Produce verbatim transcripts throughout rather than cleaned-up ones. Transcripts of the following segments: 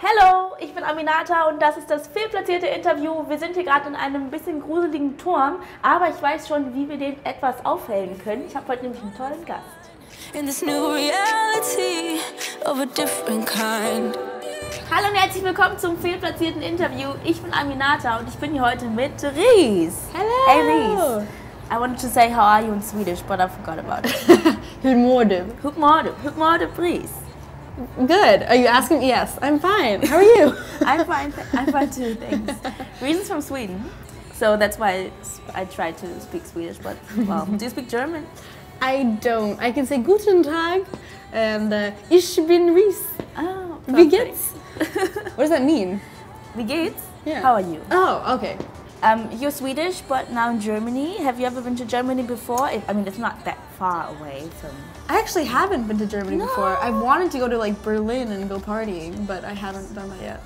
Hallo, ich bin Aminata und das ist das fehlplatzierte Interview. Wir sind hier gerade in einem bisschen gruseligen Turm, aber ich weiß schon, wie wir den etwas aufhellen können. Ich habe heute nämlich einen tollen Gast. In this new reality of a different kind. Hallo und herzlich willkommen zum fehlplatzierten Interview. Ich bin Aminata und ich bin hier heute mit Rhys. Hello. Hey Rhys. I wanted to say how are you in Swedish, but I forgot about it. Hur mår du? Hur mår du? Hur mår du, Rhys? Good. Are you asking? Yes, I'm fine. How are you? I'm fine. I'm fine too. Thanks. Rhys is from Sweden, so that's why I try to speak Swedish. But well, do you speak German? I don't. I can say Guten Tag and uh, Ich bin Rhys. Oh, perfect. Wie geht's? What does that mean? Wie geht's? Yeah. How are you? Oh, okay. Um, you're Swedish, but now in Germany. Have you ever been to Germany before? It, I mean, it's not that far away from... I actually haven't been to Germany no. before. I wanted to go to like Berlin and go partying, but I haven't done that yet.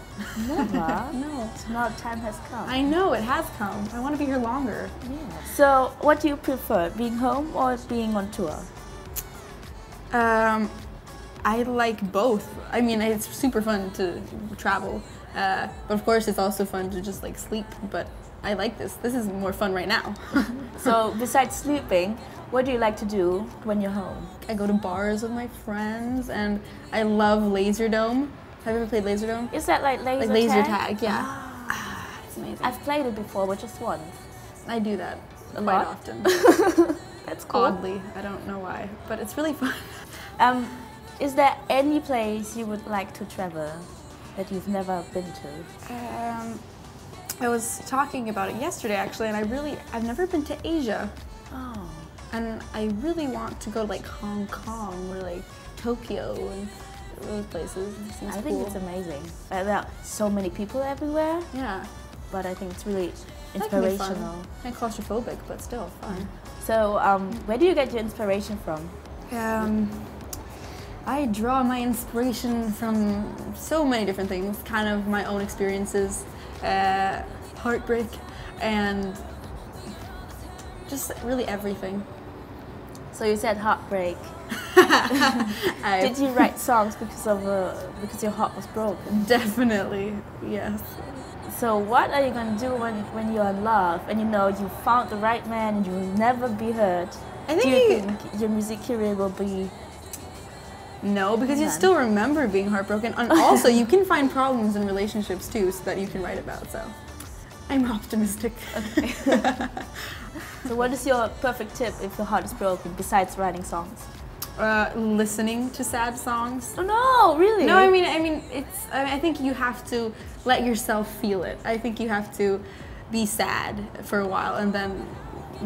Never? No. So now time has come. I know, it has come. I want to be here longer. Yeah. So, what do you prefer, being home or being on tour? Um, I like both. I mean, it's super fun to travel. Uh, but of course, it's also fun to just like sleep, but I like this. This is more fun right now. So, besides sleeping, what do you like to do when you're home? I go to bars with my friends, and I love Laser Dome. Have you ever played Laser Dome? Is that like laser tag? Like laser tag, tag yeah. Ah, it's amazing. I've played it before, but just once. I do that a quite lot. often. That's cool. Oddly, I don't know why, but it's really fun. Um, is there any place you would like to travel that you've never been to? Um, I was talking about it yesterday actually, and I really, I've never been to Asia. Oh. And I really want to go to like Hong Kong or like Tokyo and those places. I think cool. It's amazing. There are so many people everywhere. Yeah. But I think it's really inspirational. And claustrophobic, but still fun. So, um, where do you get your inspiration from? Um, I draw my inspiration from so many different things, kind of my own experiences, uh, heartbreak, and just really everything. So you said heartbreak. Did you write songs because of uh, because your heart was broken? Definitely, yes. So what are you gonna do when when you're in love and you know you found the right man and you will never be hurt? I think, do you think your music career will be? No, because you still remember being heartbroken, and also you can find problems in relationships too, so that you can write about. So, I'm optimistic. Okay. So, what is your perfect tip if your heart is broken, besides writing songs? Uh, listening to sad songs. Oh no, really? No, I mean, I mean, it's. I think you have to let yourself feel it. I think you have to be sad for a while, and then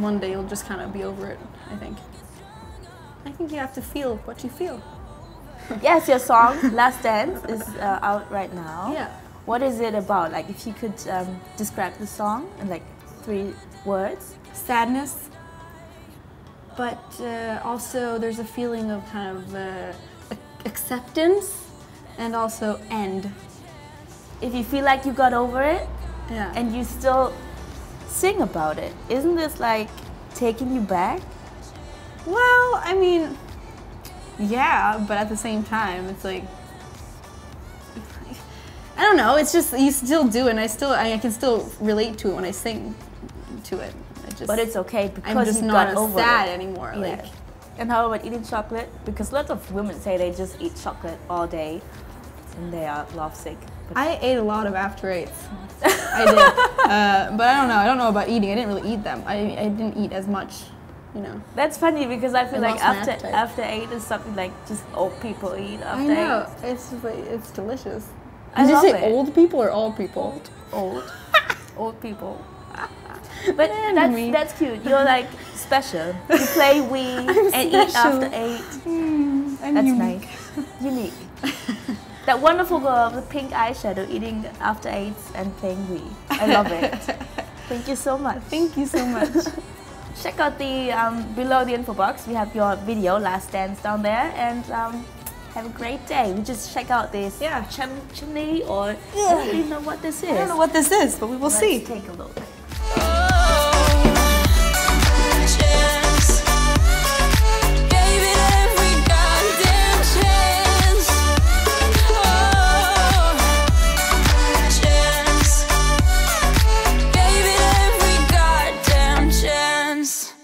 one day you'll just kind of be over it. I think. I think you have to feel what you feel. Yes, your song, Last Dance, is uh, out right now. Yeah. What is it about? Like, if you could um, describe the song in like three words. Sadness, but uh, also there's a feeling of kind of uh, acceptance and also end. If you feel like you got over it yeah. and you still sing about it, isn't this like taking you back? Well, I mean... yeah, but at the same time, it's like, I don't know, it's just, you still do it, and I still, I can still relate to it when I sing to it. I just, but it's okay, because I'm just you not got over sad it. anymore. Yeah. Like. And how about eating chocolate? Because lots of women say they just eat chocolate all day, and they are love sick. But I ate a lot of after eights. I did, uh, but I don't know, I don't know about eating, I didn't really eat them. I, I didn't eat as much. You know. That's funny because I feel I like after appetite. after eight is something like just old people eat after I know. eight. It's just like, it's delicious. I Did love you say it. old people or old people? Old, old, old people. But that's, that's cute. You're like special. You play Wii I'm and special. eat after eight. Mm, I'm that's unique. nice. Unique. That wonderful girl with pink eyeshadow eating after eight and playing Wii. I love it. Thank you so much. Thank you so much. Check out the um, below the info box. We have your video, Last Dance, down there, and um, have a great day. We just check out this yeah. chim chimney, or yeah. I don't even know what this is. I don't know what this is, but we will Let's see. Let's take a look. Rhys.